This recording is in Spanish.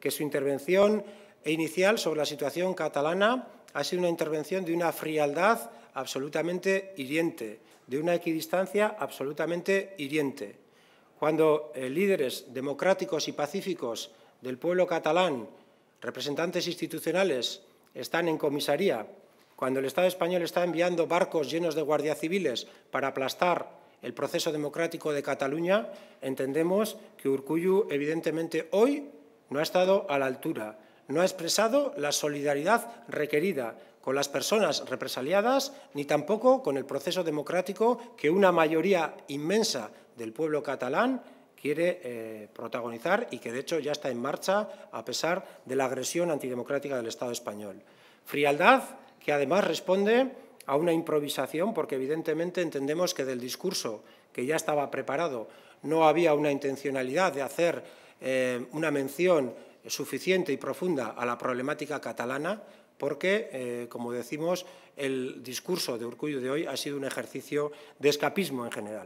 que su intervención inicial sobre la situación catalana ha sido una intervención de una frialdad absolutamente hiriente, de una equidistancia absolutamente hiriente. Cuando líderes democráticos y pacíficos del pueblo catalán, representantes institucionales, están en comisaría, cuando el Estado español está enviando barcos llenos de guardias civiles para aplastar el proceso democrático de Cataluña, entendemos que Urkullu, evidentemente, hoy no ha estado a la altura, no ha expresado la solidaridad requerida con las personas represaliadas, ni tampoco con el proceso democrático que una mayoría inmensa del pueblo catalán quiere protagonizar y que, de hecho, ya está en marcha a pesar de la agresión antidemocrática del Estado español. Frialdad que, además, responde a una improvisación, porque, evidentemente, entendemos que del discurso que ya estaba preparado no había una intencionalidad de hacer una mención suficiente y profunda a la problemática catalana, porque, como decimos, el discurso de Urkullu de hoy ha sido un ejercicio de escapismo en general.